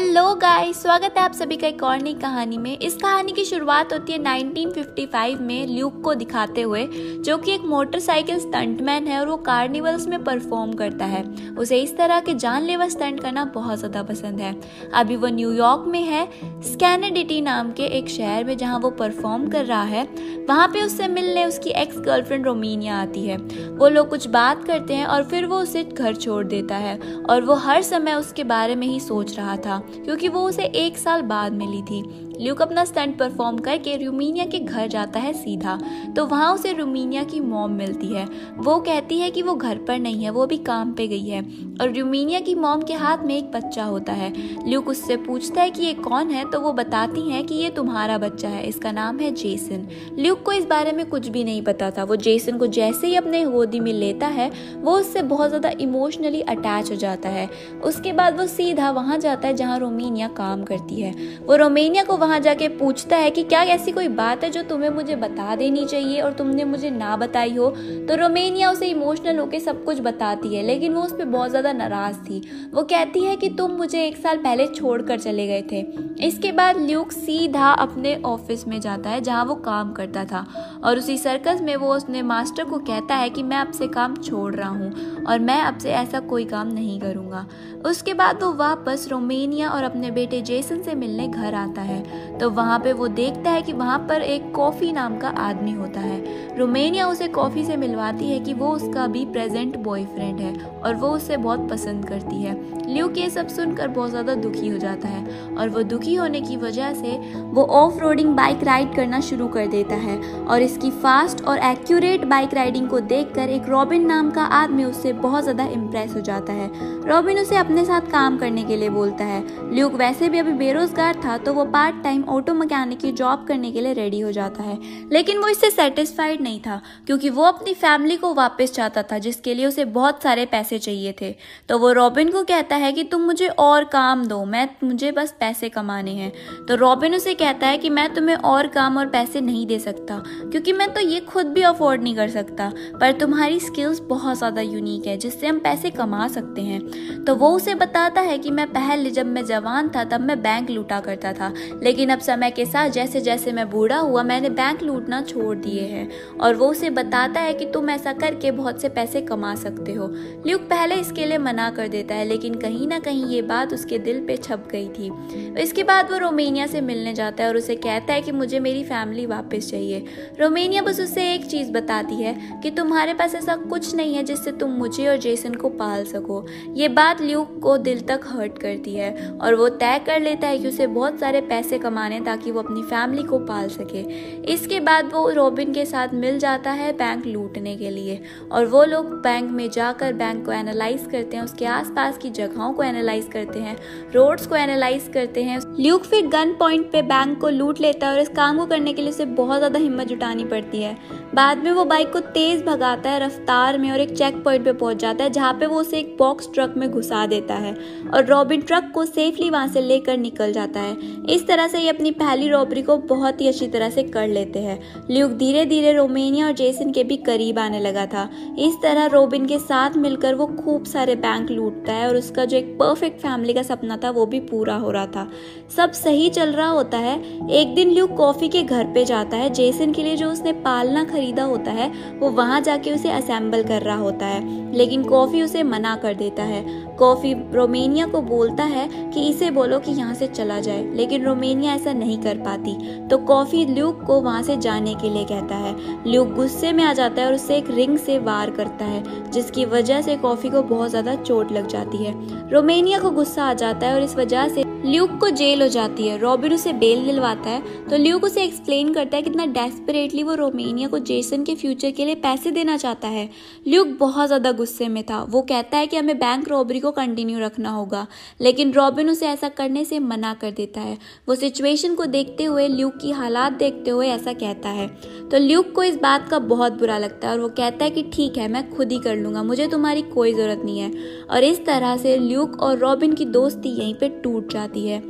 Hello guys, स्वागत है आप सभी का एक और नई कहानी में। इस कहानी की शुरुआत होती है 1955 में ल्यूक को दिखाते हुए, जो कि एक मोटरसाइकिल स्टंटमैन है और वो कार्निवल्स में परफॉर्म करता है। उसे इस तरह के जानलेवा स्टंट करना बहुत ज़्यादा पसंद है। अभी वो न्यूयॉर्क में है, स्कैनेडिटी नाम के एक शहर में, जहाँ वो परफॉर्म कर रहा है। वहाँ पर उससे मिलने उसकी एक्स गर्लफ्रेंड रोमानिया आती है। वो लोग कुछ बात करते हैं और फिर वो उसे घर छोड़ देता है और वो हर समय उसके बारे में ही सोच रहा था क्योंकि वो उसे एक साल बाद मिली थी। ल्यूक अपना स्टंट परफॉर्म करके रोमानिया के घर जाता है सीधा, तो वहाँ उसे रोमानिया की मॉम मिलती है। वो कहती है कि वो घर पर नहीं है, वो भी काम पे गई है। और रोमानिया की मॉम के हाथ में एक बच्चा होता है। ल्यूक उससे पूछता है कि ये कौन है, तो वो बताती हैं कि ये तुम्हारा बच्चा है, इसका नाम है जेसन। ल्यूक को इस बारे में कुछ भी नहीं पता था। वो जेसन को जैसे ही अपने गोदी में लेता है, वो उससे बहुत ज़्यादा इमोशनली अटैच हो जाता है। उसके बाद वो सीधा वहाँ जाता है जहाँ रोमानिया काम करती है। वो रोमानिया को वहाँ जाके पूछता है कि क्या ऐसी कोई बात है जो तुम्हें मुझे बता देनी चाहिए और तुमने मुझे ना बताई हो। तो रोमानिया उसे इमोशनल होकर सब कुछ बताती है, लेकिन वो उस पर बहुत ज़्यादा नाराज़ थी। वो कहती है कि तुम मुझे एक साल पहले छोड़कर चले गए थे। इसके बाद ल्यूक सीधा अपने ऑफिस में जाता है जहाँ वो काम करता था, और उसी सर्कस में वो उसने मास्टर को कहता है कि मैं आपसे काम छोड़ रहा हूँ और मैं आपसे ऐसा कोई काम नहीं करूँगा। उसके बाद वो वापस रोमानिया और अपने बेटे जेसन से मिलने घर आता है, तो वहाँ पे वो देखता है कि वहाँ पर एक कॉफ़ी नाम का आदमी होता है। रोमानिया उसे कॉफ़ी से मिलवाती है कि वो उसका भी प्रेजेंट बॉयफ्रेंड है और वो उसे बहुत पसंद करती है। ल्यूक ये सब सुनकर बहुत ज़्यादा दुखी हो जाता है और वो दुखी होने की वजह से वो ऑफ रोडिंग बाइक राइड करना शुरू कर देता है। और इसकी फास्ट और एक्यूरेट बाइक राइडिंग को देखकर एक रॉबिन नाम का आदमी उससे बहुत ज़्यादा इम्प्रेस हो जाता है। रॉबिन उसे अपने साथ काम करने के लिए बोलता है। ल्यूक वैसे भी अभी बेरोजगार था, तो वो पार्ट टाइम ऑटो मैकेनिक की जॉब करने के लिए रेडी हो जाता है, लेकिन वो इससे सेटिस्फाइड नहीं था क्योंकि वो अपनी फैमिली को वापस चाहता था, जिसके लिए उसे बहुत सारे पैसे चाहिए थे। तो वो रॉबिन को कहता है कि तुम मुझे और काम दो, मुझे बस पैसे कमाने हैं। तो रॉबिन उसे कहता है कि मैं तुम्हें और काम और पैसे नहीं दे सकता क्योंकि मैं तो ये खुद भी अफोर्ड नहीं कर सकता, पर तुम्हारी स्किल्स बहुत ज़्यादा यूनिक है जिससे हम पैसे कमा सकते हैं। तो वो उसे बताता है कि मैं पहले जब मैं जवान था तब मैं बैंक लूटा करता था, लेकिन अब समय के साथ जैसे जैसे मैं बूढ़ा हुआ मैंने बैंक लूटना छोड़ दिए हैं। और वो उसे बताता है कि तुम ऐसा करके बहुत से पैसे कमा सकते हो। ल्यूक पहले इसके लिए मना कर देता है, लेकिन कहीं ना कहीं ये बात उसके दिल पे छप गई थी। इसके बाद वो रोमानिया से मिलने जाता है और उसे कहता है कि मुझे मेरी फैमिली वापस चाहिए। रोमानिया बस उससे एक चीज़ बताती है कि तुम्हारे पास ऐसा कुछ नहीं है जिससे तुम मुझे और जेसन को पाल सको। ये बात ल्यूक को दिल तक हर्ट करती है और वो तय कर लेता है कि उसे बहुत सारे पैसे कमाने ताकि वो अपनी फैमिली को पाल सके। इसके बाद वो रॉबिन के साथ मिल जाता है बैंक लूटने के लिए, और वो लोग बैंक में जाकर बैंक को एनालाइज करते हैं, उसके आसपास की जगहों को एनालाइज करते हैं, रोड्स को एनालाइज करते हैं। ल्यूक फिर गन पॉइंट पे बैंक को लूट लेता है और इस काम को करने के लिए उसे बहुत ज़्यादा हिम्मत जुटानी पड़ती है। बाद में वो बाइक को तेज़ भगाता है रफ्तार में और एक चेक पॉइंट पे पहुंच जाता है, जहाँ पे वो उसे एक बॉक्स ट्रक में घुसा देता है और रॉबिन ट्रक को सेफली वहाँ से लेकर निकल जाता है। इस तरह से ये अपनी पहली रॉबरी को बहुत ही अच्छी तरह से कर लेते हैं। ल्यूक धीरे धीरे रोमानिया और जेसन के भी करीब आने लगा था। इस तरह रॉबिन के साथ मिलकर वो खूब सारे बैंक लूटता है और उसका जो एक परफेक्ट फैमिली का सपना था वो भी पूरा हो रहा था। सब सही चल रहा होता है। एक दिन ल्यूक कॉफी के घर पे जाता है। जेसन के लिए जो उसने पालना खरीदा होता है वो वहाँ जाके उसे असेंबल कर रहा होता है, लेकिन कॉफी उसे मना कर देता है। कॉफी रोमानिया को बोलता है कि इसे बोलो कि यहाँ से चला जाए, लेकिन रोमानिया ऐसा नहीं कर पाती, तो कॉफी ल्यूक को वहाँ से जाने के लिए कहता है। ल्यूक गुस्से में आ जाता है और उससे एक रिंग से वार करता है, जिसकी वजह से कॉफी को बहुत ज़्यादा चोट लग जाती है। रोमानिया को गुस्सा आ जाता है और इस वजह से ल्यूक को जेल हो जाती है। रॉबिन उसे बेल दिलवाता है, तो ल्यूक उसे एक्सप्लेन करता है कितना डेस्परेटली वो रोमानिया को जेसन के फ्यूचर के लिए पैसे देना चाहता है। ल्यूक बहुत ज़्यादा गुस्से में था। वो कहता है कि हमें बैंक रॉबरी को कंटिन्यू रखना होगा, लेकिन रॉबिन उसे ऐसा करने से मना कर देता है। वो सिचुएशन को देखते हुए, ल्यूक की हालात देखते हुए ऐसा कहता है। तो ल्यूक को इस बात का बहुत बुरा लगता है और वो कहता है कि ठीक है, मैं खुद ही कर लूँगा, मुझे तुम्हारी कोई ज़रूरत नहीं है। और इस तरह से ल्यूक और रॉबिन की दोस्ती यहीं पर टूट जाती जाती है।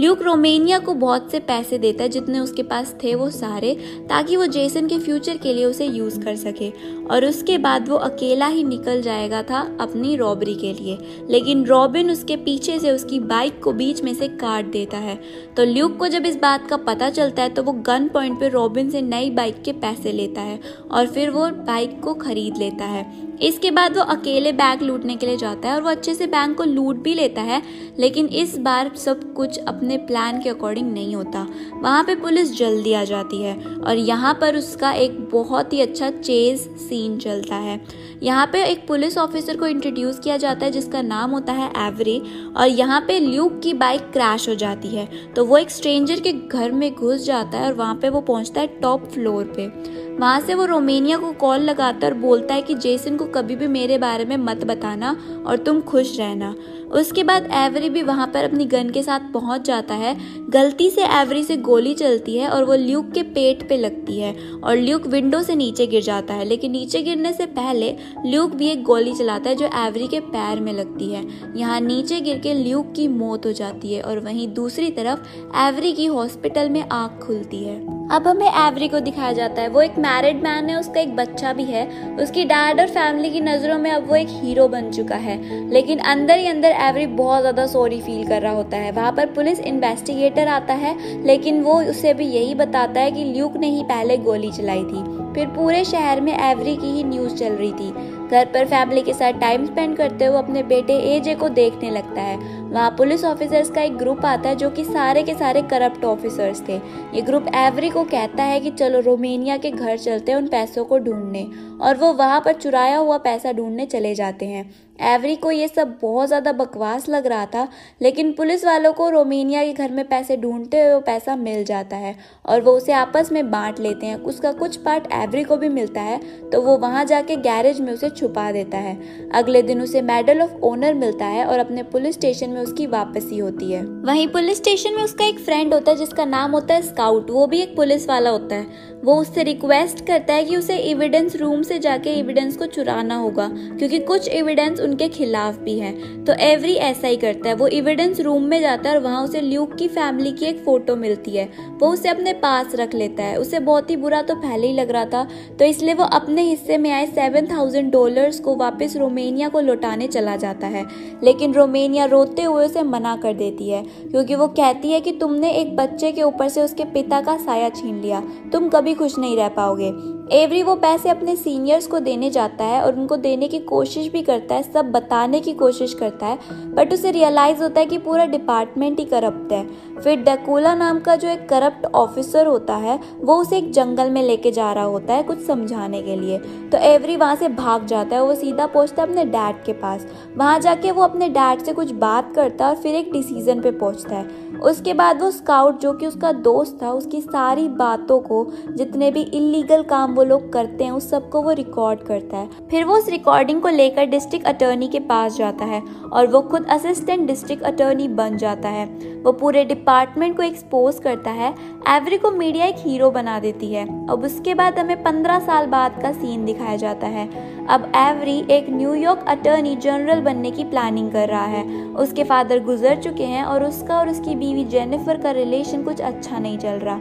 ल्यूक रोमानिया को बहुत से पैसे देता है, जितने उसके पास थे वो सारे, ताकि वो जेसन के फ्यूचर के लिए उसे यूज़ कर सके, और उसके बाद वो अकेला ही निकल जाएगा था अपनी रॉबरी के लिए। लेकिन रॉबिन उसके पीछे से उसकी बाइक को बीच में से काट देता है। तो ल्यूक को जब इस बात का पता चलता है तो वो गन पॉइंट पर रॉबिन से नई बाइक के पैसे लेता है और फिर वो बाइक को खरीद लेता है। इसके बाद वो अकेले बैंक लूटने के लिए जाता है और वो अच्छे से बैंक को लूट भी लेता है, लेकिन इस बार सब कुछ अपने प्लान के अकॉर्डिंग नहीं होता। वहाँ पे पुलिस जल्दी आ जाती है और यहाँ पर उसका एक बहुत ही अच्छा चेज सीन चलता है। यहाँ पे एक पुलिस ऑफिसर को इंट्रोड्यूस किया जाता है जिसका नाम होता है एवरी, और यहाँ पे ल्यूक की बाइक क्रैश हो जाती है। तो वो एक स्ट्रेंजर के घर में घुस जाता है और वहाँ पे वो पहुँचता है टॉप फ्लोर पे। वहाँ से वो रोमानिया को कॉल लगाता है और बोलता है कि जेसन को कभी भी मेरे बारे में मत बताना और तुम खुश रहना। उसके बाद एवरी भी वहाँ पर अपनी गन के साथ पहुँच जाता है। गलती से एवरी से गोली चलती है और वो ल्यूक के पेट पे लगती है और ल्यूक विंडो से नीचे गिर जाता है। लेकिन नीचे गिरने से पहले ल्यूक भी एक गोली चलाता है जो एवरी के पैर में लगती है। यहाँ नीचे गिर के ल्यूक की मौत हो जाती है और वहीं दूसरी तरफ एवरी की हॉस्पिटल में आँख खुलती है। अब हमें एवरी को दिखाया जाता है, वो एक मैरिड मैन है, उसका एक बच्चा भी है। उसकी डैड और फैमिली की नज़रों में अब वो एक हीरो बन चुका है, लेकिन अंदर ही अंदर एवरी बहुत ज़्यादा सॉरी फील कर रहा होता है। वहाँ पर पुलिस इन्वेस्टिगेटर आता है, लेकिन वो उसे भी यही बताता है कि ल्यूक ने ही पहले गोली चलाई थी। फिर पूरे शहर में एवरी की ही न्यूज़ चल रही थी। घर पर फैमिली के साथ टाइम स्पेंड करते हुए अपने बेटे एजे को देखने लगता है। वहाँ पुलिस ऑफिसर्स का एक ग्रुप आता है जो कि सारे के सारे करप्ट ऑफिसर्स थे। ये ग्रुप एवरी को कहता है कि चलो रोमानिया के घर चलते हैं उन पैसों को ढूंढने, और वो वहाँ पर चुराया हुआ पैसा ढूंढने चले जाते हैं। एवरी को ये सब बहुत ज़्यादा बकवास लग रहा था, लेकिन पुलिस वालों को रोमानिया के घर में पैसे ढूंढते हुए वो पैसा मिल जाता है और वो उसे आपस में बांट लेते हैं। उसका कुछ पार्ट एवरी को भी मिलता है, तो वो वहाँ जाके गैरेज में उसे छुपा देता है। अगले दिन उसे मेडल ऑफ ऑनर मिलता है और अपने पुलिस स्टेशन में उसकी वापसी होती है। वहीं पुलिस स्टेशन में उसका एक फ्रेंड होता है जिसका नाम होता है स्काउट, वो भी एक पुलिस वाला होता है। वो उससे रिक्वेस्ट करता है कि उसे एविडेंस रूम से जाके एविडेंस को चुराना होगा, क्योंकि कुछ एविडेंस उनके खिलाफ भी है। तो एवरी ऐसा ही करता है, वो एविडेंस रूम में जाता है और वहाँ उसे ल्यूक की फैमिली की एक फ़ोटो मिलती है। वो उसे अपने पास रख लेता है। उसे बहुत ही बुरा तो पहले ही लग रहा था, तो इसलिए वो अपने हिस्से में आए $7,000 को वापस रोमानिया को लौटाने चला जाता है। लेकिन रोमानिया रोते हुए उसे मना कर देती है, क्योंकि वो कहती है कि तुमने एक बच्चे के ऊपर से उसके पिता का साया छीन लिया, तुम कभी खुश नहीं रह पाओगे। एवरी वो पैसे अपने सीनियर्स को देने जाता है और उनको देने की कोशिश भी करता है, सब बताने की कोशिश करता है, बट उसे रियलाइज़ होता है कि पूरा डिपार्टमेंट ही करप्ट है। फिर डकूला नाम का जो एक करप्ट ऑफिसर होता है वो उसे एक जंगल में लेके जा रहा होता है कुछ समझाने के लिए। तो एवरी वहाँ से भाग जाता है, वो सीधा पहुँचता है अपने डैड के पास। वहाँ जाके वो अपने डैड से कुछ बात करता है और फिर एक डिसीजन पर पहुँचता है। उसके बाद वो स्काउट जो कि उसका दोस्त था, उसकी सारी बातों को, जितने भी इलीगल काम वो लोग करते हैं उस सबको वो रिकॉर्ड करता है। फिर वो उस रिकॉर्डिंग को लेकर डिस्ट्रिक्ट अटर्नी के पास जाता है और वो खुद असिस्टेंट डिस्ट्रिक्ट अटर्नी बन जाता है। वो पूरे डिपार्टमेंट को एक्सपोज करता है। एवरी को मीडिया एक हीरो बना देती है। अब उसके बाद हमें 15 साल बाद का सीन दिखाया जाता है। अब एवरी एक न्यूयॉर्क अटर्नी जनरल बनने की प्लानिंग कर रहा है। उसके फादर गुजर चुके हैं और उसका और उसकी बीवी जेनिफर का रिलेशन कुछ अच्छा नहीं चल रहा।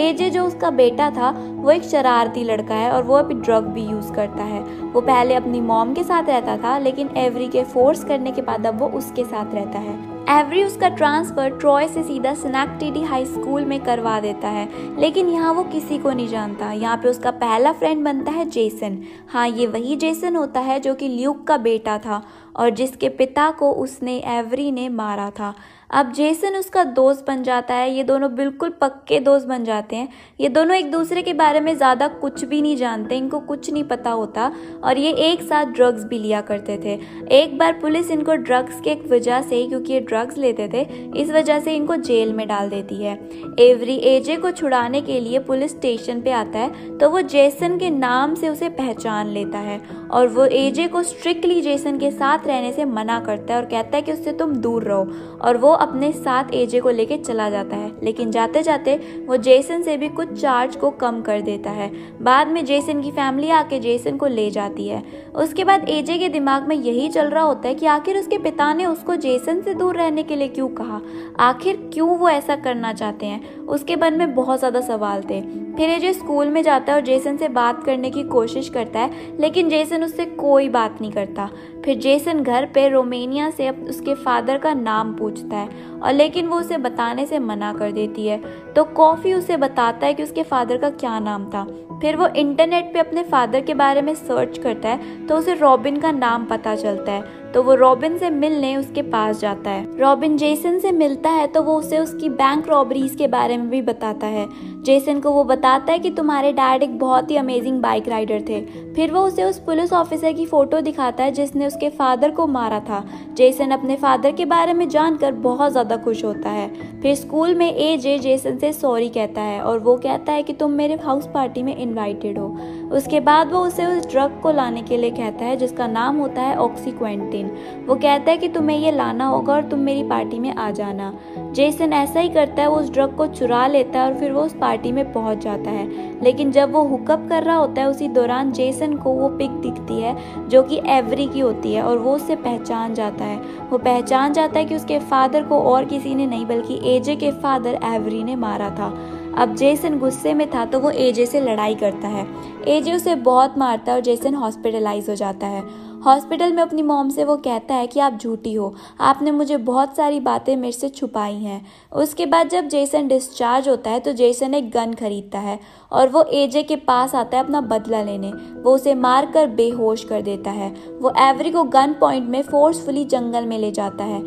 एजे जो उसका बेटा था वो एक शरारती लड़का है और वो अभी ड्रग भी यूज़ करता है। वो पहले अपनी मॉम के साथ रहता था, लेकिन एवरी के फोर्स करने के बाद अब वो उसके साथ रहता है। एवरी उसका ट्रांसफ़र ट्रॉय से सीधा स्नेक्टेडी हाई स्कूल में करवा देता है, लेकिन यहाँ वो किसी को नहीं जानता। यहाँ पे उसका पहला फ्रेंड बनता है जेसन। हाँ, ये वही जेसन होता है जो कि ल्यूक का बेटा था और जिसके पिता को उसने एवरी ने मारा था। अब जेसन उसका दोस्त बन जाता है। ये दोनों बिल्कुल पक्के दोस्त बन जाते हैं। ये दोनों एक दूसरे के बारे में ज़्यादा कुछ भी नहीं जानते, इनको कुछ नहीं पता होता, और ये एक साथ ड्रग्स भी लिया करते थे। एक बार पुलिस इनको ड्रग्स के एक वजह से, क्योंकि ये ड्रग्स लेते थे, इस वजह से इनको जेल में डाल देती है। एवरी एजे को छुड़ाने के लिए पुलिस स्टेशन पर आता है, तो वो जेसन के नाम से उसे पहचान लेता है और वो एजे को स्ट्रिक्टली जेसन के साथ रहने से मना करता है और कहता है कि उससे तुम दूर रहो, और वो अपने साथ एजे को लेके चला जाता है। लेकिन जाते जाते वो जेसन से भी कुछ चार्ज को कम कर देता है। बाद में जेसन की फैमिली आके जेसन को ले जाती है। उसके बाद एजे के दिमाग में यही चल रहा होता है कि आखिर उसके पिता ने उसको जेसन से दूर रहने के लिए क्यों कहा, आखिर क्यों वो ऐसा करना चाहते हैं, उसके मन में बहुत ज़्यादा सवाल थे। फिर एजे स्कूल में जाता है और जेसन से बात करने की कोशिश करता है, लेकिन जेसन उससे कोई बात नहीं करता। फिर जेसन घर पे रोमेनिया से उसके फादर का नाम पूछता है, और लेकिन वो उसे बताने से मना कर देती है। तो कॉफ़ी उसे बताता है कि उसके फादर का क्या नाम था। फिर वो इंटरनेट पे अपने फादर के बारे में सर्च करता है तो उसे रॉबिन का नाम पता चलता है। तो वो रॉबिन से मिलने उसके पास जाता है। रॉबिन जेसन से मिलता है तो वो उसे उसकी बैंक रॉबरीज के बारे में भी बताता है। जेसन को वो बताता है कि तुम्हारे डैड एक बहुत ही अमेजिंग बाइक राइडर थे। फिर वो उसे उस पुलिस ऑफिसर की फ़ोटो दिखाता है जिसने उसके फादर को मारा था। जेसन अपने फादर के बारे में जानकर बहुत ज़्यादा खुश होता है। फिर स्कूल में एजे जेसन से सॉरी कहता है और वो कहता है कि तुम मेरे हाउस पार्टी में इन्वाइटेड हो। उसके बाद वो उसे उस ड्रग को लाने के लिए कहता है जिसका नाम होता है ऑक्सीक्वेंटिन। वो कहता है कि तुम्हें ये लाना होगा और तुम मेरी पार्टी में आ जाना। जेसन ऐसा ही करता है, वो उस ड्रग को चुरा लेता है और फिर वो उस पार्टी में पहुंच जाता है। लेकिन जब वो हुकअप कर रहा होता है उसी दौरान जेसन को वो पिक दिखती है जो कि एवरी की होती है, और वो उससे पहचान जाता है। वो पहचान जाता है कि उसके फादर को और किसी ने नहीं बल्कि एजे के फादर एवरी ने मारा था। अब जेसन गुस्से में था तो वो एजे से लड़ाई करता है। एजे उसे बहुत मारता है और जेसन हॉस्पिटलाइज हो जाता है। हॉस्पिटल में अपनी मॉम से वो कहता है कि आप झूठी हो, आपने मुझे बहुत सारी बातें मेरे से छुपाई हैं। उसके बाद जब जेसन डिस्चार्ज होता है तो जेसन एक गन खरीदता है और वो एजे के पास आता है अपना बदला लेने। वो उसे मार कर बेहोश कर देता है। वो एवरी को गन पॉइंट में फोर्सफुली जंगल में ले जाता है।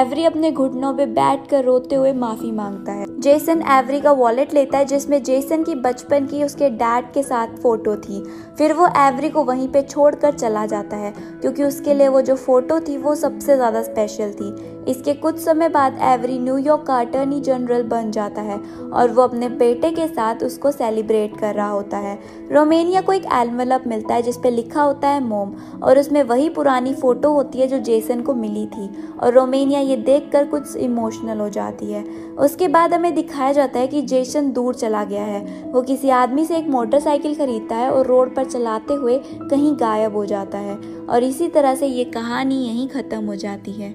एवरी अपने घुटनों पर बैठ कर रोते हुए माफ़ी मांगता है। जेसन एवरी का वॉलेट लेता है जिसमें जेसन की बचपन की उसके डैड के साथ फ़ोटो थी। फिर वो एवरी को वहीं पर छोड़ कर चला जाता है क्योंकि उसके लिए वो जो फ़ोटो थी वो सबसे ज़्यादा स्पेशल थी। इसके कुछ समय बाद एवरी न्यूयॉर्क का अटर्नी जनरल बन जाता है और वो अपने बेटे के साथ उसको सेलिब्रेट कर रहा होता है। रोमेनिया को एक एनवलप मिलता है जिस पे लिखा होता है मोम, और उसमें वही पुरानी फ़ोटो होती है जो जेसन को मिली थी, और रोमेनिया ये देखकर कुछ इमोशनल हो जाती है। उसके बाद हमें दिखाया जाता है कि जेसन दूर चला गया है। वो किसी आदमी से एक मोटरसाइकिल खरीदता है और रोड पर चलाते हुए कहीं गायब हो जाता है, और इसी तरह से ये कहानी यहीं ख़त्म हो जाती है।